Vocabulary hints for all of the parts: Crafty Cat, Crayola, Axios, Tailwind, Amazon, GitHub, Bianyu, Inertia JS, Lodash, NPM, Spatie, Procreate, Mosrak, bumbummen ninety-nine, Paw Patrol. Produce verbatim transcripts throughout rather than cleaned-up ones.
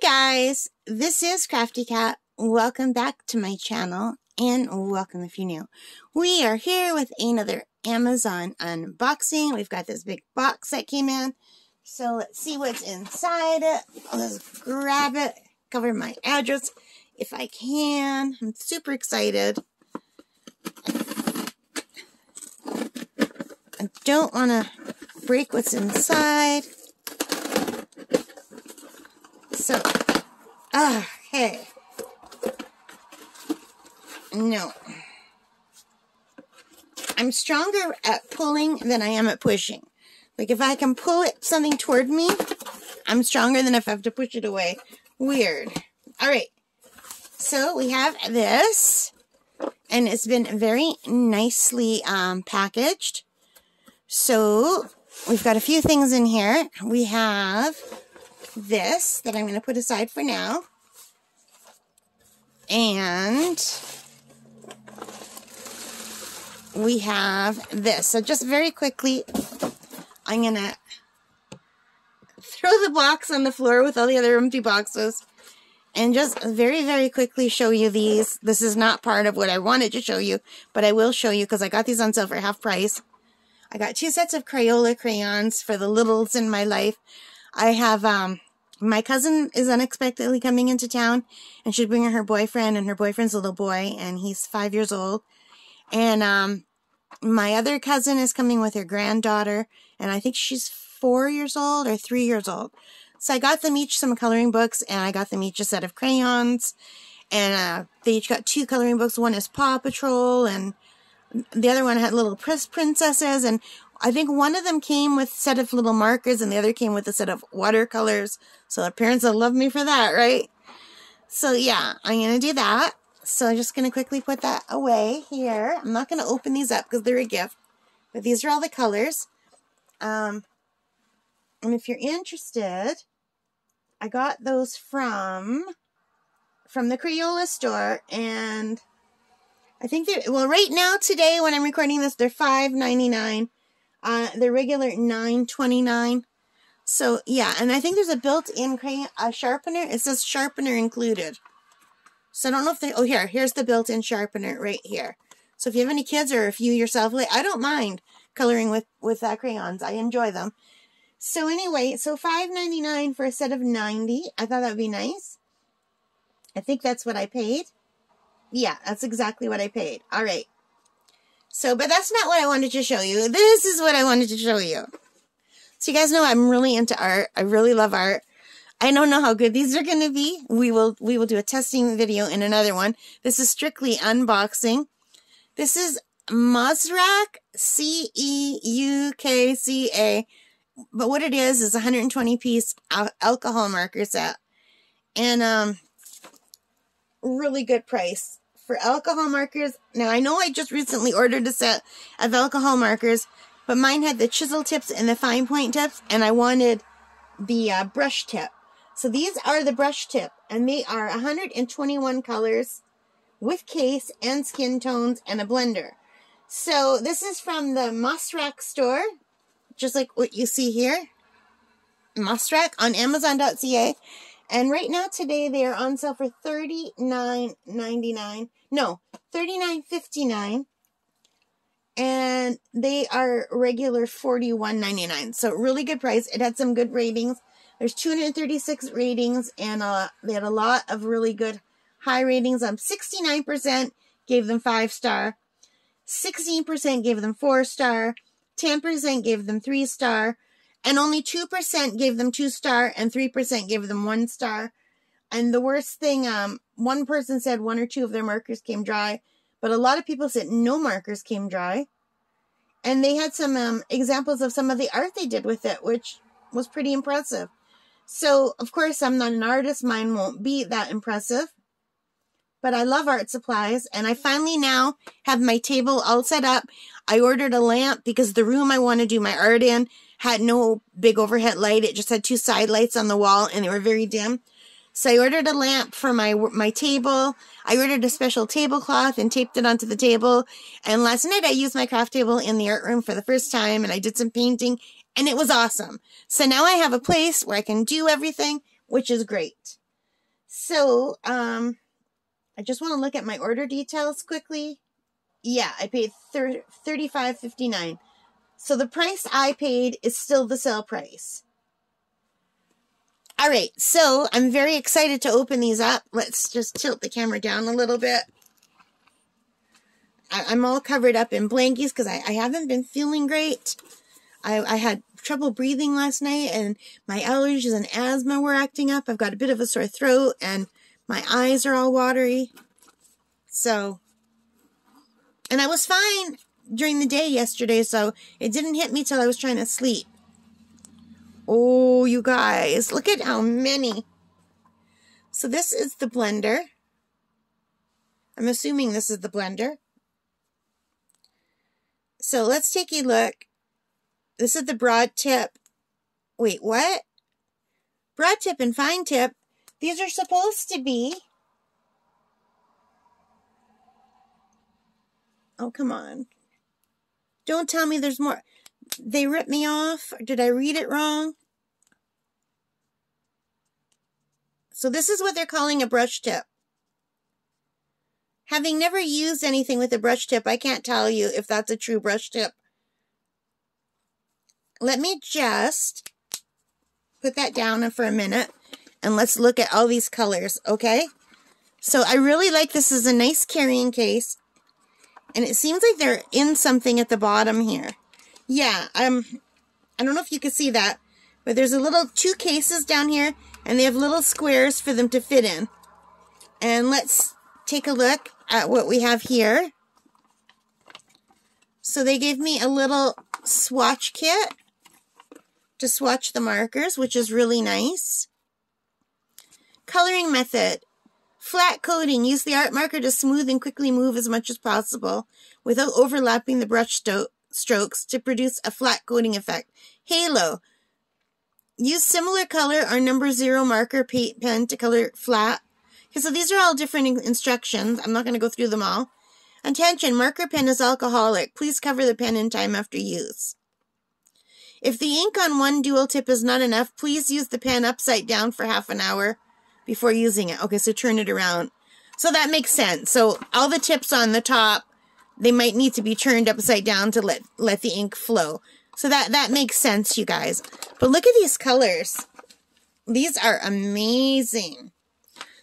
guys, this is Crafty Cat. Welcome back to my channel and welcome if you're new. We are here with another Amazon unboxing. We've got this big box that came in. So let's see what's inside it. Let's grab it, cover my address if I can. I'm super excited. I don't want to break what's inside. So, ah, oh, hey. No. I'm stronger at pulling than I am at pushing. Like, if I can pull it something toward me, I'm stronger than if I have to push it away. Weird. All right. So, we have this. And it's been very nicely um, packaged. So, we've got a few things in here. We have this that I'm going to put aside for now. And we have this. So just very quickly, I'm going to throw the box on the floor with all the other empty boxes and just very, very quickly show you these. This is not part of what I wanted to show you, but I will show you because I got these on sale for half price. I got two sets of Crayola crayons for the littles in my life. I have, um, my cousin is unexpectedly coming into town, and she's bringing her boyfriend, and her boyfriend's a little boy, and he's five years old. And, um, my other cousin is coming with her granddaughter, and I think she's four years old or three years old. So I got them each some coloring books, and I got them each a set of crayons, and, uh, they each got two coloring books. One is Paw Patrol, and the other one had little princesses, and I think one of them came with a set of little markers and the other came with a set of watercolors. So the parents will love me for that, right? So yeah, I'm going to do that. So I'm just going to quickly put that away here. I'm not going to open these up because they're a gift. But these are all the colors. Um, and if you're interested, I got those from, from the Crayola store. And I think they're, well, right now today when I'm recording this, they're five ninety-nine. Uh, the regular nine twenty-nine. So yeah, and I think there's a built-in crayon uh, sharpener. It says sharpener included. So I don't know if they. Oh, here, here's the built-in sharpener right here. So if you have any kids or if you yourself, like, I don't mind coloring with with uh, crayons. I enjoy them. So anyway, so five ninety-nine for a set of ninety. I thought that would be nice. I think that's what I paid. Yeah, that's exactly what I paid. All right. So, but that's not what I wanted to show you. This is what I wanted to show you. So you guys know I'm really into art. I really love art. I don't know how good these are going to be. We will, we will do a testing video in another one. This is strictly unboxing. This is Mosrak, C E U K C A. But what it is, is one hundred twenty piece alcohol marker set. And, um, really good price. For alcohol markers. Now I know I just recently ordered a set of alcohol markers, but mine had the chisel tips and the fine point tips, and I wanted the uh, brush tip. So these are the brush tip, and they are one hundred twenty-one colors with case and skin tones and a blender. So this is from the Mosrak store, just like what you see here. Mosrak on Amazon dot C A. And right now today they are on sale for thirty-nine ninety-nine. No, thirty-nine fifty-nine. And they are regular forty-one ninety-nine. So really good price. It had some good ratings. There's two hundred thirty-six ratings, and uh, they had a lot of really good high ratings. Um, sixty-nine percent gave them five star. sixteen percent gave them four star. ten percent gave them three star. And only two percent gave them two star, and three percent gave them one star. And the worst thing, um, one person said one or two of their markers came dry, but a lot of people said no markers came dry. And they had some um, examples of some of the art they did with it, which was pretty impressive. So, of course, I'm not an artist. Mine won't be that impressive. But I love art supplies, and I finally now have my table all set up. I ordered a lamp because the room I want to do my art in had no big overhead light. It just had two side lights on the wall, and they were very dim. So I ordered a lamp for my my table. I ordered a special tablecloth and taped it onto the table. And last night I used my craft table in the art room for the first time, and I did some painting, and it was awesome. So now I have a place where I can do everything, which is great. So um, I just want to look at my order details quickly. Yeah, I paid thirty-five fifty-nine. So the price I paid is still the sale price. All right, so I'm very excited to open these up. Let's just tilt the camera down a little bit. I, I'm all covered up in blankies because I, I haven't been feeling great. I, I had trouble breathing last night, and my allergies and asthma were acting up. I've got a bit of a sore throat, and my eyes are all watery. So, and I was fine during the day yesterday, so it didn't hit me till I was trying to sleep. Oh, you guys, look at how many. So this is the blender. I'm assuming this is the blender. So let's take a look. This is the broad tip. Wait, what? Broad tip and fine tip. These are supposed to be. Oh, come on. Don't tell me there's more. They ripped me off. Did I read it wrong? So this is what they're calling a brush tip. Having never used anything with a brush tip, I can't tell you if that's a true brush tip. Let me just put that down for a minute, and let's look at all these colors, okay? So I really like this. Is a nice carrying case, and it seems like they're in something at the bottom here. Yeah, um, I don't know if you can see that, but there's a little two cases down here, and they have little squares for them to fit in. And let's take a look at what we have here. So they gave me a little swatch kit to swatch the markers, which is really nice. Coloring method. Flat coating. Use the art marker to smooth and quickly move as much as possible without overlapping the brush strokes to produce a flat coating effect. Halo. Use similar color or number zero marker pen to color flat. Okay, so these are all different instructions. I'm not going to go through them all. Attention, marker pen is alcoholic. Please cover the pen in time after use. If the ink on one dual tip is not enough, please use the pen upside down for half an hour before using it. Okay, so turn it around. So that makes sense. So all the tips on the top, they might need to be turned upside down to let, let the ink flow. So that, that makes sense, you guys. But look at these colors. These are amazing.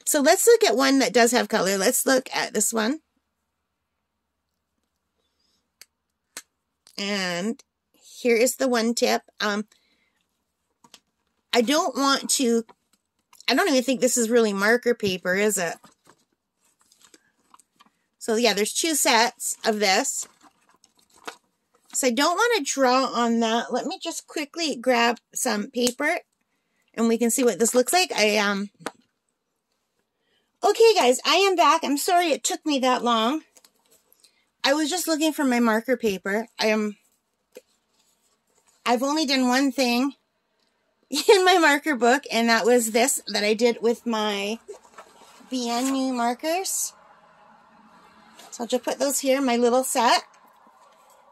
So let's look at one that does have color. Let's look at this one. And here is the one tip. Um, I don't want to, I don't even think this is really marker paper, is it? So yeah, there's two sets of this. So I don't want to draw on that. Let me just quickly grab some paper and we can see what this looks like. I um. Okay guys, I am back. I'm sorry it took me that long. I was just looking for my marker paper. I am, I've only done one thing in my marker book, and that was this that I did with my Bianyu markers. So I'll just put those here in my little set.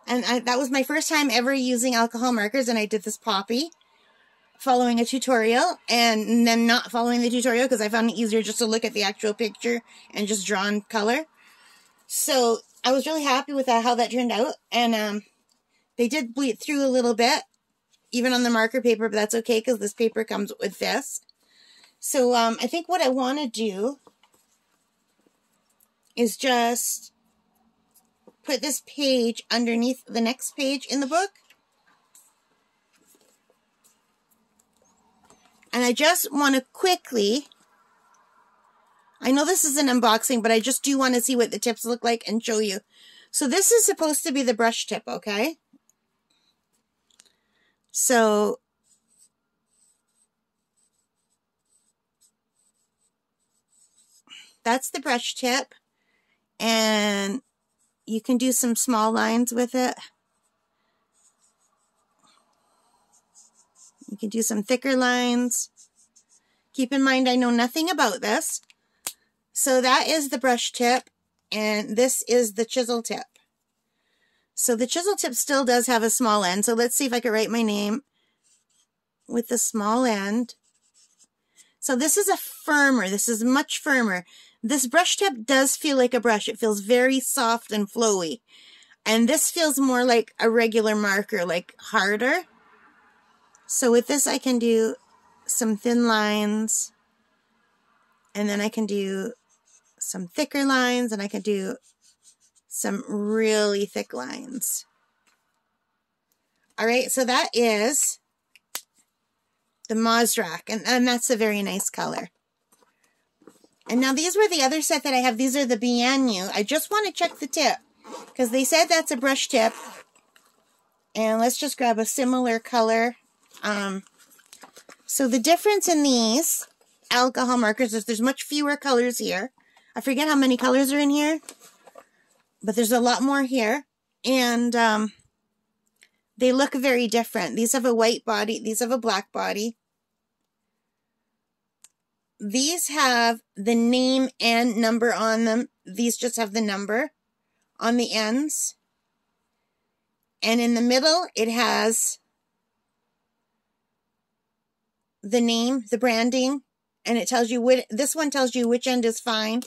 And I, that was my first time ever using alcohol markers, and I did this poppy following a tutorial, and then not following the tutorial because I found it easier just to look at the actual picture and just draw in color. So I was really happy with that, how that turned out. And um, they did bleed through a little bit, even on the marker paper, but that's okay because this paper comes with this. So um, I think what I want to do is just put this page underneath the next page in the book. And I just want to quickly, I know this is an unboxing, but I just do want to see what the tips look like and show you. So this is supposed to be the brush tip, okay? So that's the brush tip. And you can do some small lines with it. You can do some thicker lines. Keep in mind, I know nothing about this. So that is the brush tip, and this is the chisel tip. So the chisel tip still does have a small end. So let's see if I can write my name with the small end. So this is a firmer, this is much firmer. This brush tip does feel like a brush. It feels very soft and flowy. And this feels more like a regular marker, like harder. So with this, I can do some thin lines, and then I can do some thicker lines, and I can do some really thick lines. All right, so that is the Mosrak, and, and that's a very nice color. And now these were the other set that I have. These are the Bianyu. I just want to check the tip, because they said that's a brush tip. And let's just grab a similar color. Um, so the difference in these alcohol markers is there's much fewer colors here. I forget how many colors are in here, but there's a lot more here. And um, they look very different. These have a white body. These have a black body. These have the name and number on them. These just have the number on the ends. And in the middle, it has the name, the branding, and it tells you what, this one tells you which end is fine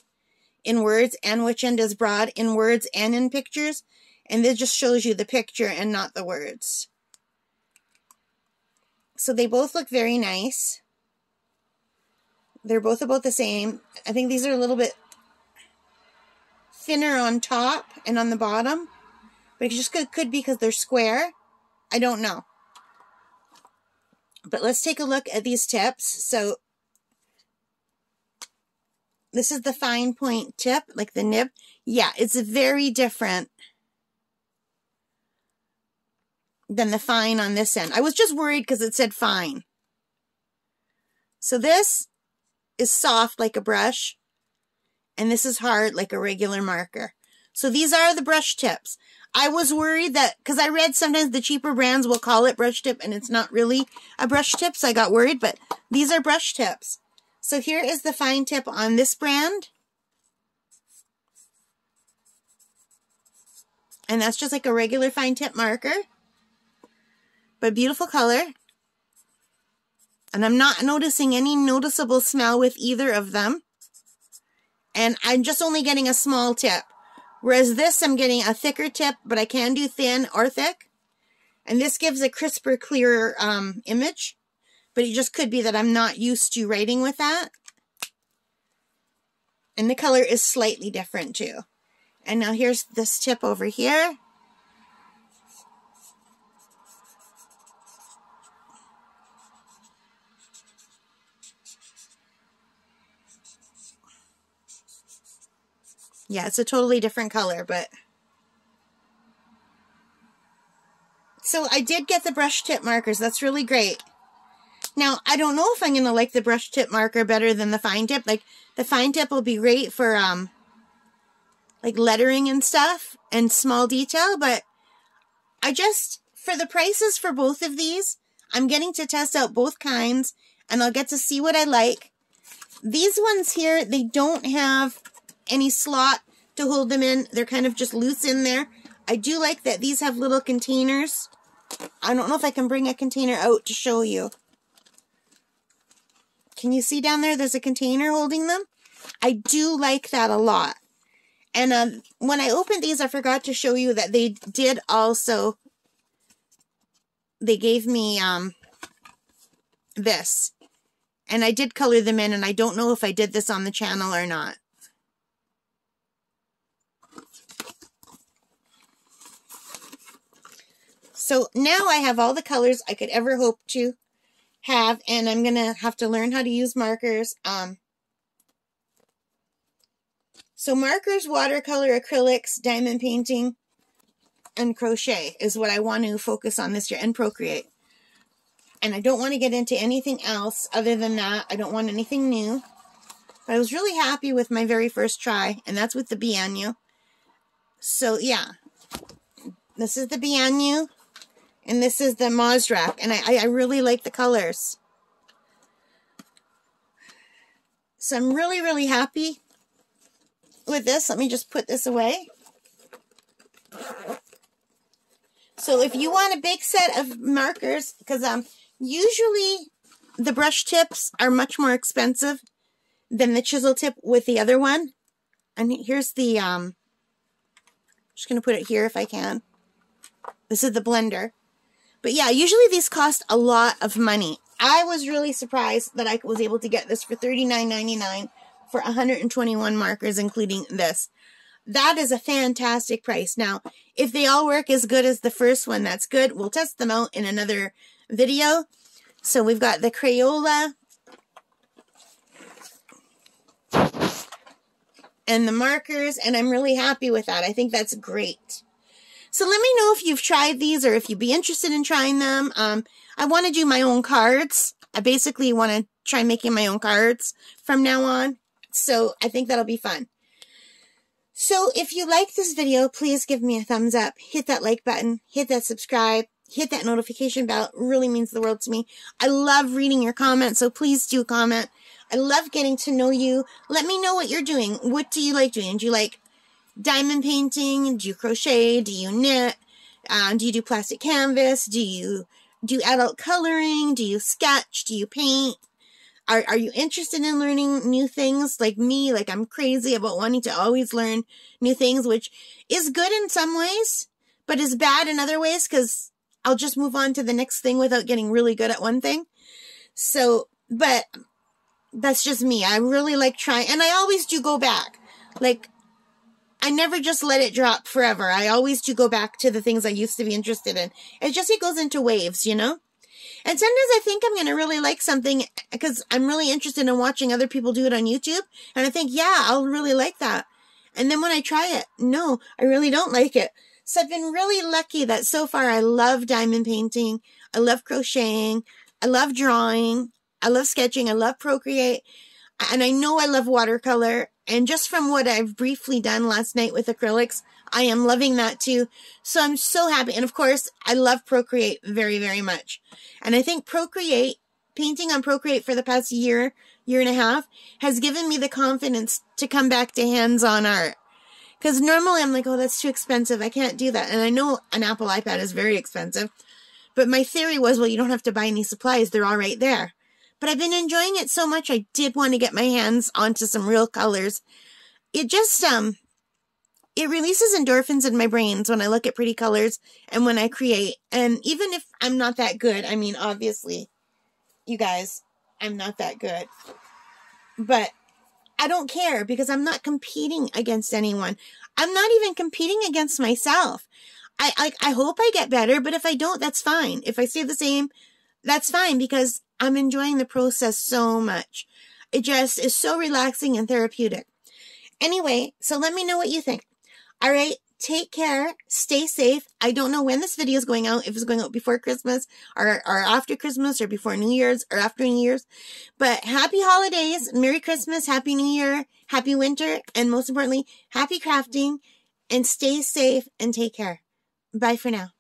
in words and which end is broad in words and in pictures. And this just shows you the picture and not the words. So they both look very nice. They're both about the same. I think these are a little bit thinner on top and on the bottom, but it just could, could be because they're square. I don't know. But let's take a look at these tips. So this is the fine point tip, like the nib. Yeah, it's very different than the fine on this end. I was just worried because it said fine. So this is soft like a brush, and this is hard like a regular marker. So these are the brush tips. I was worried that, because I read sometimes the cheaper brands will call it brush tip and it's not really a brush tip, so I got worried, but these are brush tips. So here is the fine tip on this brand. And that's just like a regular fine tip marker, but beautiful color. And I'm not noticing any noticeable smell with either of them. And I'm just only getting a small tip. Whereas this, I'm getting a thicker tip, but I can do thin or thick. And this gives a crisper, clearer um, image. But it just could be that I'm not used to writing with that. And the color is slightly different too. And now here's this tip over here. Yeah, it's a totally different color, but... So I did get the brush tip markers. That's really great. Now, I don't know if I'm going to like the brush tip marker better than the fine tip. Like, the fine tip will be great for, um, like, lettering and stuff and small detail, but I just, for the prices for both of these, I'm getting to test out both kinds, and I'll get to see what I like. These ones here, they don't have any slot to hold them in. They're kind of just loose in there. I do like that these have little containers. I don't know if I can bring a container out to show you. Can you see down there? There's a container holding them. I do like that a lot. And uh, when I opened these, I forgot to show you that they did also, they gave me um, this. And I did color them in, and I don't know if I did this on the channel or not. So now I have all the colors I could ever hope to have, and I'm going to have to learn how to use markers. Um, so markers, watercolor, acrylics, diamond painting, and crochet is what I want to focus on this year, and Procreate. And I don't want to get into anything else other than that. I don't want anything new. But I was really happy with my very first try, and that's with the Bianyu. So yeah, this is the Bianyu. And this is the Mosrak, and I, I really like the colors. So I'm really, really happy with this. Let me just put this away. So if you want a big set of markers, because um, usually The brush tips are much more expensive than the chisel tip with the other one. And here's the, um, just going to put it here if I can. This is the blender. But yeah, usually these cost a lot of money. I was really surprised that I was able to get this for thirty-nine ninety-nine for one hundred twenty-one markers, including this. That is a fantastic price. Now, if they all work as good as the first one, that's good. We'll test them out in another video. So we've got the Crayola and the markers, and I'm really happy with that. I think that's great. So let me know if you've tried these or if you'd be interested in trying them. Um, I want to do my own cards. I basically want to try making my own cards from now on. So I think that'll be fun. So if you like this video, please give me a thumbs up. Hit that like button. Hit that subscribe. Hit that notification bell. It really means the world to me. I love reading your comments, so please do comment. I love getting to know you. Let me know what you're doing. What do you like doing? Do you like diamond painting? Do you crochet? Do you knit? Um, do you do plastic canvas? Do you do adult coloring? Do you sketch? Do you paint? Are, are you interested in learning new things like me? Like, I'm crazy about wanting to always learn new things, which is good in some ways, but is bad in other ways because I'll just move on to the next thing without getting really good at one thing. So, but that's just me. I really like trying, and I always do go back. Like, I never just let it drop forever. I always do go back to the things I used to be interested in. It just, it goes into waves, you know? And sometimes I think I'm going to really like something because I'm really interested in watching other people do it on YouTube. And I think, yeah, I'll really like that. And then when I try it, no, I really don't like it. So I've been really lucky that so far I love diamond painting. I love crocheting. I love drawing. I love sketching. I love Procreate. And I know I love watercolor. And just from what I've briefly done last night with acrylics, I am loving that too. So I'm so happy. And of course, I love Procreate very, very much. And I think Procreate, painting on Procreate for the past year, year and a half, has given me the confidence to come back to hands-on art. Because normally I'm like, oh, that's too expensive. I can't do that. And I know an Apple iPad is very expensive. But my theory was, well, you don't have to buy any supplies. They're all right there. But I've been enjoying it so much, I did want to get my hands onto some real colors. It just, um, it releases endorphins in my brains when I look at pretty colors and when I create. And even if I'm not that good, I mean, obviously, you guys, I'm not that good. But I don't care because I'm not competing against anyone. I'm not even competing against myself. I, I, I hope I get better, but if I don't, that's fine. If I stay the same, that's fine, because I'm enjoying the process so much. It just is so relaxing and therapeutic. Anyway, so let me know what you think. All right, take care. Stay safe. I don't know when this video is going out, if it's going out before Christmas or, or after Christmas or before New Year's or after New Year's. But happy holidays. Merry Christmas. Happy New Year. Happy winter. And most importantly, happy crafting. And stay safe and take care. Bye for now.